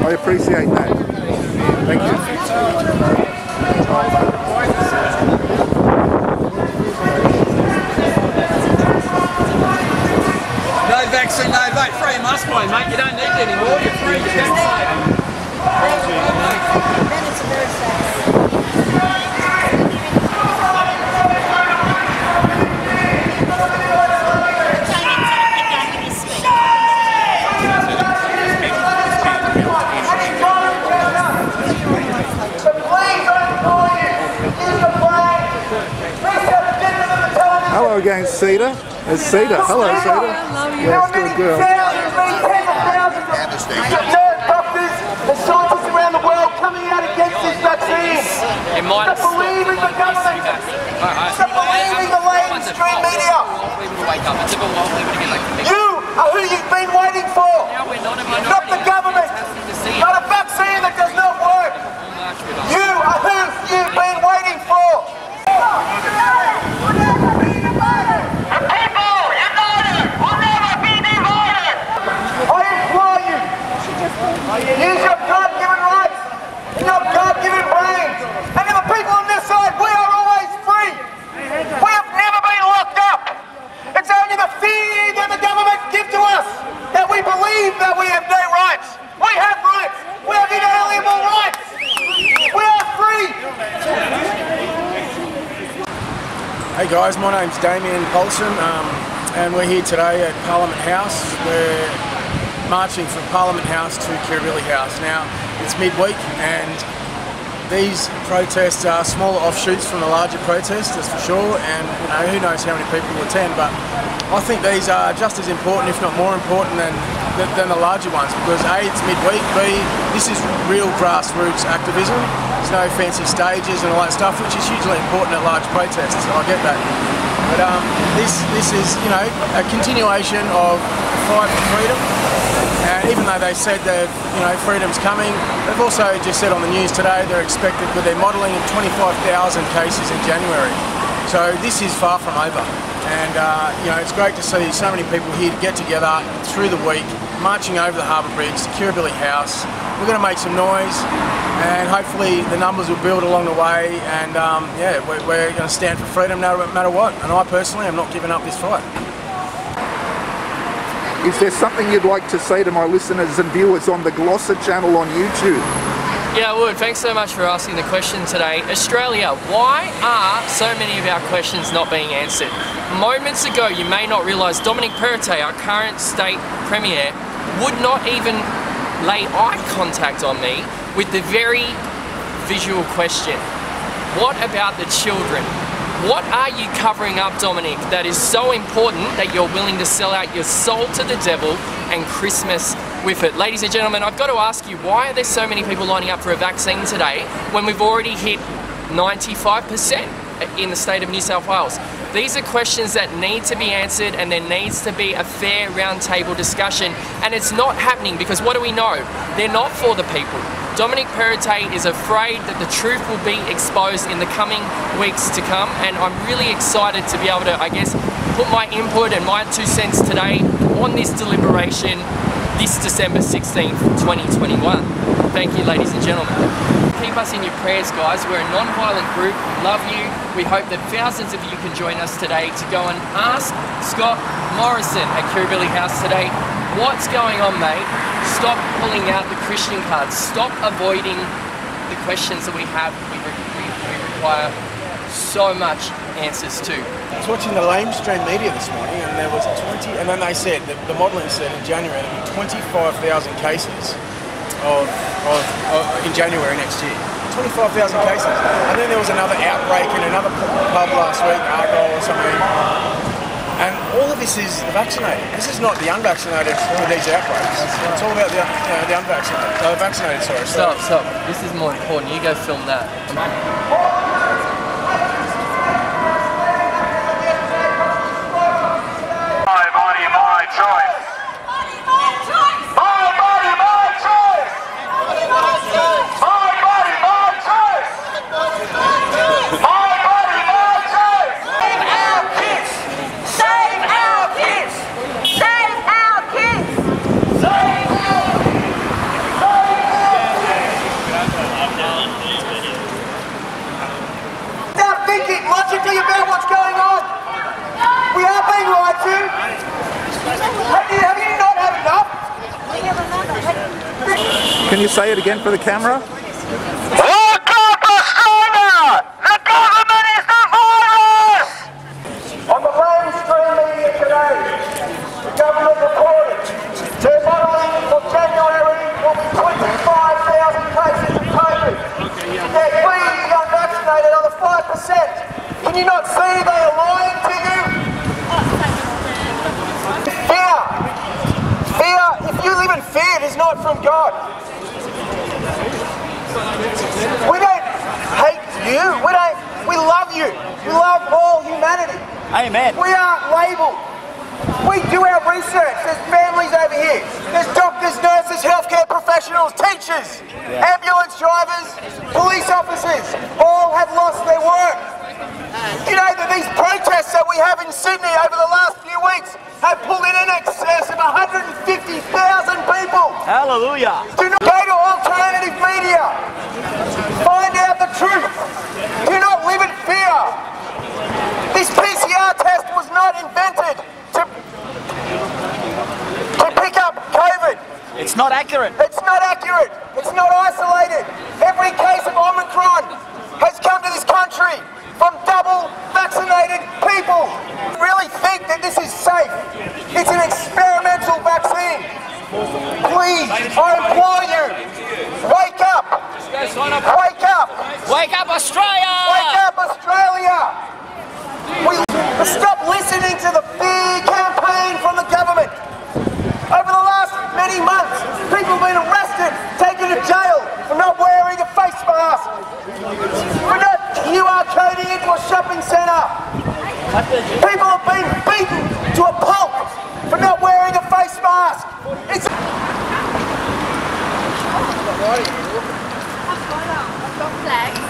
I appreciate that. Thank you. No vaccine, no vote. Free mask boy, mate. You don't need it anymore. You're free. You can't vote. Then it's very against Cedar. It's Cedar. Hello, Cedar. Yeah, it's good girl. The scientists around the world coming out against this vaccine. Stop believing the government. Stop believing the mainstream media. You are who you've been waiting for. Not the government. Not a vaccine that does not work. You are who you've been waiting for. Use your God-given rights, your God-given brains, and to the people on this side, we are always free. We have never been locked up. It's only the fear that the government gives to us that we believe that we have no rights. We have rights. We have inalienable rights. We are free. Hey guys, my name's Damien Poulsen, and we're here today at Parliament House. We're marching from Parliament House to Kirribilli House. Now, it's midweek and these protests are smaller offshoots from the larger protests, that's for sure, and you know, who knows how many people will attend, but I think these are just as important, if not more important, than the larger ones, because A, it's midweek, B, this is real grassroots activism. There's no fancy stages and all that stuff, which is hugely important at large protests, I get that. But this is, you know, a continuation of the fight for freedom. And even though they said that, you know, freedom's coming, they've also just said on the news today they're expected with their modelling of 25,000 cases in January. So this is far from over. And you know, it's great to see so many people here to get together through the week, marching over the Harbour Bridge to Kirribilli House. We're going to make some noise, and hopefully the numbers will build along the way, and yeah, we're going to stand for freedom no matter what, and I personally am not giving up this fight. Is there something you'd like to say to my listeners and viewers on the Glossa channel on YouTube? Yeah, I would. Thanks so much for asking the question today. Australia, why are so many of our questions not being answered? Moments ago, you may not realise Dominic Perrottet, our current state premier, would not even lay eye contact on me with the very visual question. What about the children? What are you covering up, Dominic, that is so important that you're willing to sell out your soul to the devil and Christmas with it? Ladies and gentlemen, I've got to ask you, why are there so many people lining up for a vaccine today when we've already hit 95% in the state of New South Wales? These are questions that need to be answered, and there needs to be a fair round table discussion, and it's not happening because what do we know? They're not for the people. Dominic Perrottet is afraid that the truth will be exposed in the coming weeks to come, and I'm really excited to be able to, I guess, put my input and my 2 cents today on this deliberation this December 16th, 2021. Thank you, ladies and gentlemen. Keep us in your prayers, guys. We're a non-violent group. Love you. We hope that thousands of you can join us today to go and ask Scott Morrison at Kirribilli House today, what's going on, mate? Stop pulling out the Christian cards. Stop avoiding the questions that we have. We require so much answers to. I was watching the lamestream media this morning, and there was 20, and then they said, the modelling said in January, there were 25,000 cases. In January next year. 25,000 cases. And then there was another outbreak in another pub last week, Argyle or something. And all of this is the vaccinated. This is not the unvaccinated with these outbreaks. It's all about the unvaccinated. No, the vaccinated, sorry. Stop. This is more important. You go film that. My choice. My body, my choice! Can you say it again for the camera? Look up, Australia! The government is the virus! On the mainstream media today, the government reported their modelling for January will be 25,000 cases of COVID. Yet we, the unvaccinated, are the 5%. Can you not see they are lying to you? Fear. Fear, if you live in fear, it is not from God. We don't hate you, we love you. We love all humanity. Amen. We aren't labelled. We do our research. There's families over here. There's doctors, nurses, healthcare professionals, teachers, ambulance drivers, police officers. All have lost their work. You know that these protests that we have in Sydney over the last few weeks have pulled in excess of 150,000 people. Hallelujah. Do not go to alternative media. Find out the truth. Do not live in fear. This PCR test was not invented to pick up COVID. It's not accurate. It's not accurate. It's not isolated. Every case of Omicron has come to this country from double vaccinated people. Really think that this is safe. It's an experimental vaccine. Please, I implore you, wake up. Wake up. Wake up, Australia. Wake up, Australia. Stop listening to the fear campaign from the government. Over the last many months, people have been arrested, taken to jail for not wearing a face mask. We're not QR coding into a shopping centre. People have been beaten to a pulp for not wearing a face mask. It's I've got flags, but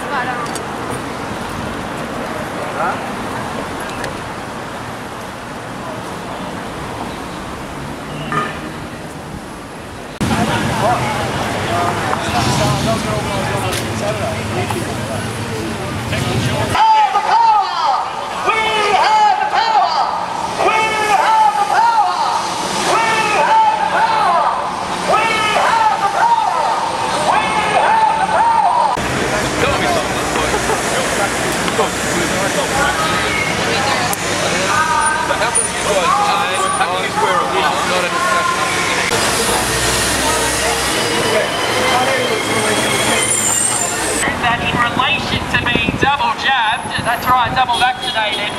that's right, double vaccinated.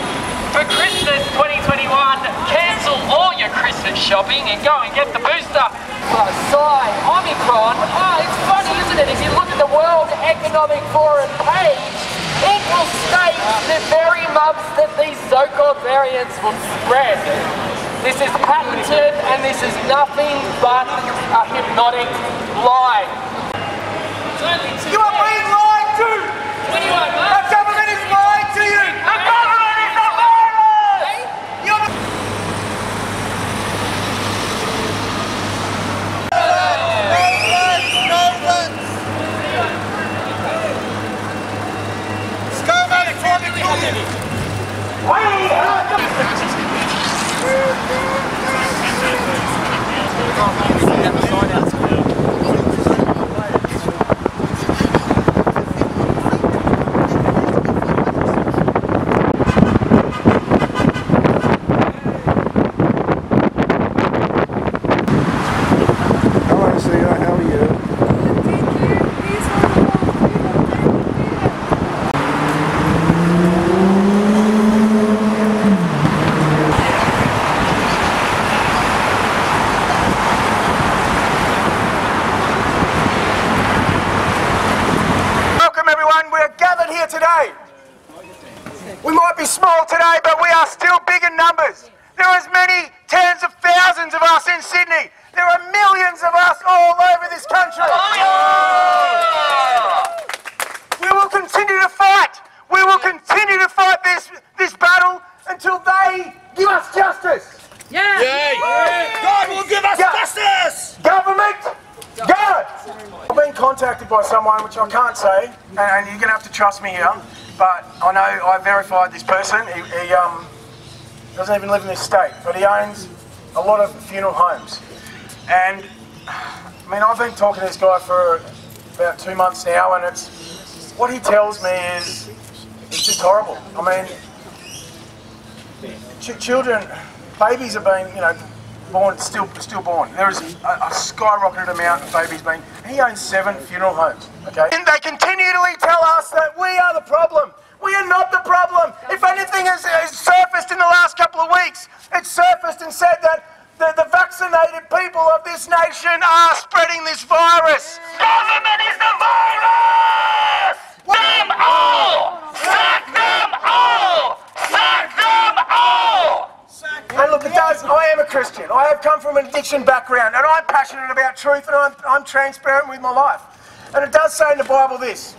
For Christmas 2021, cancel all your Christmas shopping and go and get the booster. Sigh, Omicron. Oh, it's funny, isn't it? If you look at the World Economic Forum page, it will state the very months that these so-called variants will spread. This is patented and this is nothing but a hypnotic lie. You are being lied to! 21 months. And you're going to have to trust me here, but I know I verified this person. He doesn't even live in this state, but he owns a lot of funeral homes. And I mean, I've been talking to this guy for about 2 months now, and it's what he tells me is it's just horrible. I mean, children, babies are being, you know, born, still born. There is a skyrocketed amount of babies being. He owns 7 funeral homes, okay? And they continually tell us that we are the problem. We are not the problem. If anything has surfaced in the last couple of weeks, it's surfaced and said that the vaccinated people of this nation are spreading this virus. Government is the virus! Them all! Sack them all! Sack them all! Hey, look, it does. I am a Christian. I have come from an addiction background, and I'm passionate about truth, and I'm transparent with my life. And it does say in the Bible this: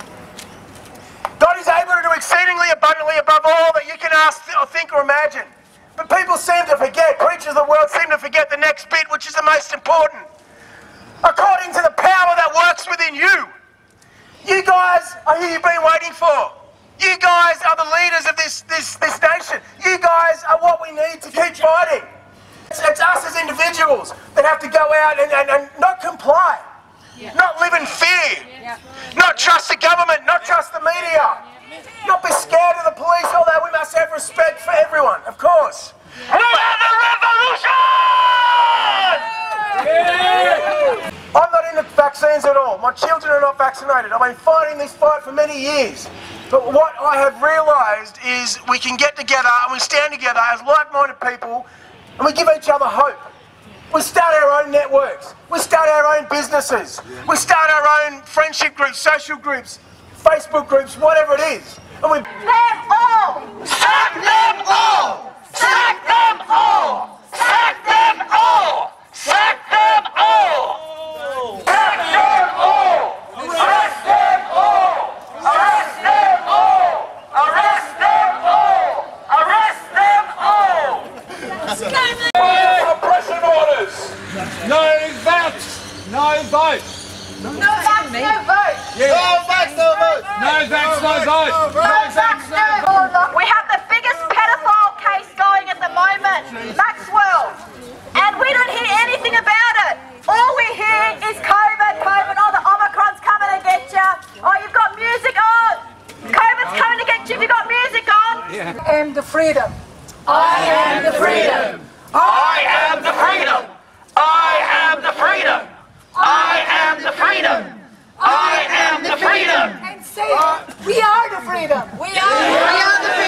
God is able to do exceedingly abundantly above all that you can ask or think or imagine. But people seem to forget, preachers of the world seem to forget the next bit, which is the most important. According to the power that works within you. You guys are who you've been waiting for. You guys are the leaders of this nation. You guys are what we need to keep fighting. It's us as individuals that have to go out and not comply. Yeah. Not live in fear. Yeah. Not trust the government. Not trust the media. Not be scared of the police, although we must have respect for everyone, of course. Yeah. We are the revolution! Yeah. I'm not into vaccines at all. My children are not vaccinated. I've been fighting this fight for many years. But what I have realised is we can get together and we stand together as like-minded people and we give each other hope. We start our own networks. We start our own businesses. We start our own friendship groups, social groups, Facebook groups, whatever it is. And we... Them all! Sack them all! Sack them all! Sack them all! Sack them all! Sack them all! Sack them all! Arrest them all! Arrest them all! Arrest them all! Arrest them all! Suppression orders! No votes! No votes! No votes! No votes! No votes! No votes! No votes! No votes! No votes! We have the biggest pedophile case going at the moment, Maxwell, and we don't hear anything about it. All we hear is COVID, COVID. Oh, the Omicron's coming to get you. Oh, you've got music on. COVID's coming to get you if you've got music on. I am the freedom. I am the freedom. I am the freedom! I am the freedom! I am the freedom! I am the freedom! And say, we are the freedom! We are the freedom!